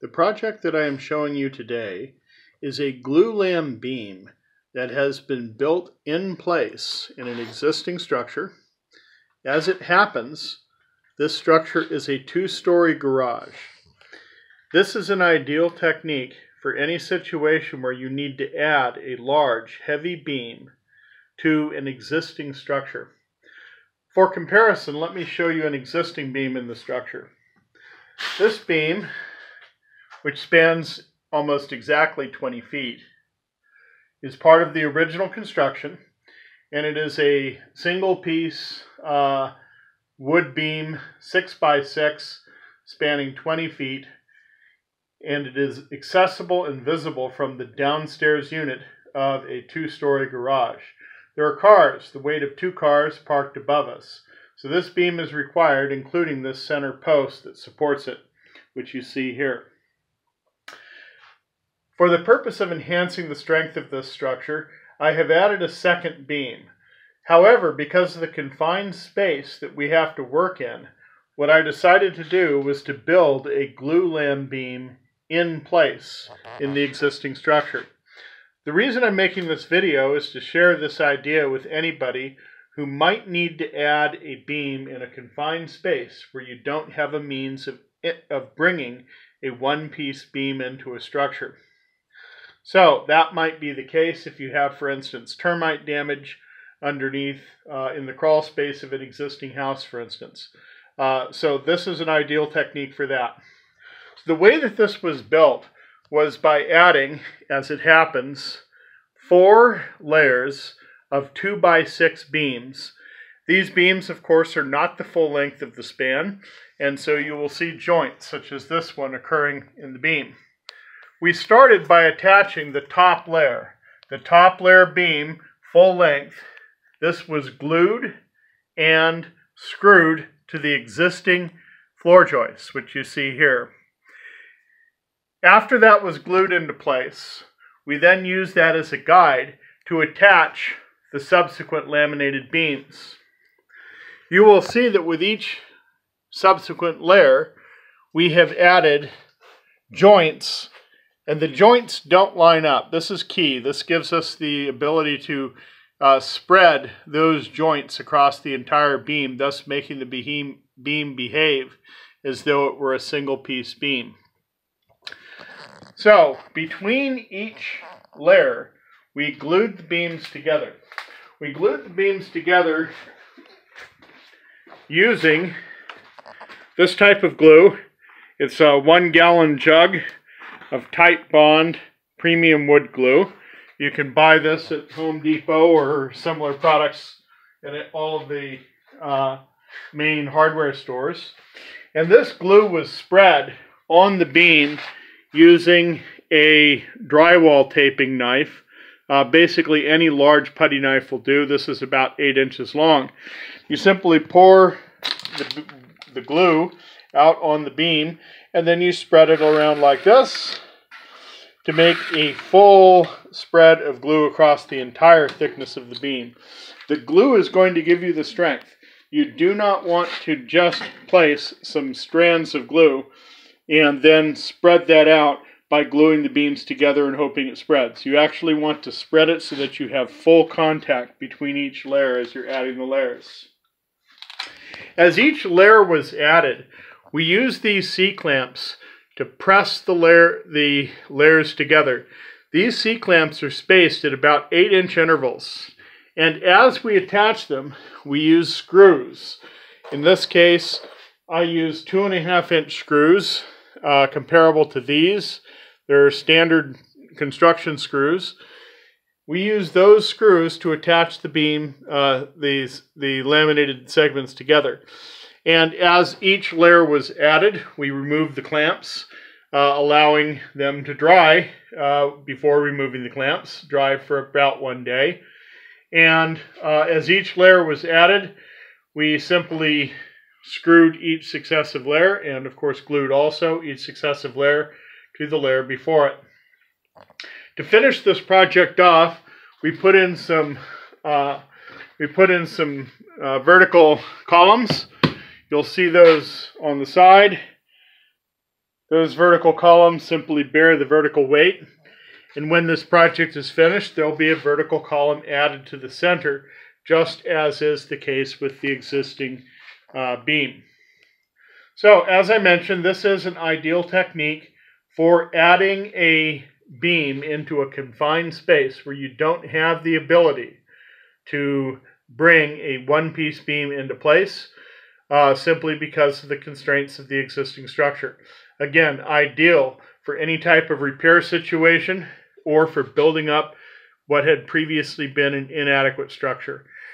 The project that I am showing you today is a Glulam beam that has been built in place in an existing structure. As it happens, this structure is a two-story garage. This is an ideal technique for any situation where you need to add a large, heavy beam to an existing structure. For comparison, let me show you an existing beam in the structure. This beam, which spans almost exactly 20 feet, is part of the original construction, and it is a single piece wood beam, 6 by 6, spanning 20 feet, and it is accessible and visible from the downstairs unit of a two-story garage. There are cars, the weight of 2 cars parked above us, so this beam is required, including this center post that supports it, which you see here. For the purpose of enhancing the strength of this structure, I have added a second beam. However, because of the confined space that we have to work in, what I decided to do was to build a Glulam beam in place in the existing structure. The reason I'm making this video is to share this idea with anybody who might need to add a beam in a confined space where you don't have a means of bringing a one-piece beam into a structure. So that might be the case if you have, for instance, termite damage underneath in the crawl space of an existing house, for instance. So this is an ideal technique for that. So the way that this was built was by adding, as it happens, 4 layers of 2 by 6 beams. These beams, of course, are not the full length of the span, and so you will see joints such as this one occurring in the beam. We started by attaching the top layer beam, full length. This was glued and screwed to the existing floor joists, which you see here. After that was glued into place, we then used that as a guide to attach the subsequent laminated beams. You will see that with each subsequent layer, we have added joints. And the joints don't line up. This is key. This gives us the ability to spread those joints across the entire beam, thus making the beam behave as though it were a single piece beam. So between each layer, we glued the beams together. We glued the beams together using this type of glue. It's a 1-gallon jug of tight bond premium wood glue. You can buy this at Home Depot or similar products and at all of the main hardware stores. And this glue was spread on the beam using a drywall taping knife. Basically any large putty knife will do. This is about 8 inches long. You simply pour the glue out on the beam, and then you spread it around like this to make a full spread of glue across the entire thickness of the beam. The glue is going to give you the strength. You do not want to just place some strands of glue and then spread that out by gluing the beams together and hoping it spreads. You actually want to spread it so that you have full contact between each layer as you're adding the layers. As each layer was added, we used these C-clamps to press the layers together. These C-clamps are spaced at about 8-inch intervals. And as we attach them, we use screws. In this case, I use 2.5-inch screws comparable to these. They're standard construction screws. We use those screws to attach the beam, the laminated segments together. And as each layer was added, we removed the clamps, allowing them to dry before removing the clamps, dry for about 1 day. And as each layer was added, we simply screwed each successive layer and, of course, glued also each successive layer to the layer before it. To finish this project off, we put in some vertical columns. You'll see those on the side. Those vertical columns simply bear the vertical weight, and when this project is finished, there'll be a vertical column added to the center, just as is the case with the existing beam. So, as I mentioned, this is an ideal technique for adding a beam into a confined space where you don't have the ability to bring a one-piece beam into place simply because of the constraints of the existing structure. Again, ideal for any type of repair situation or for building up what had previously been an inadequate structure.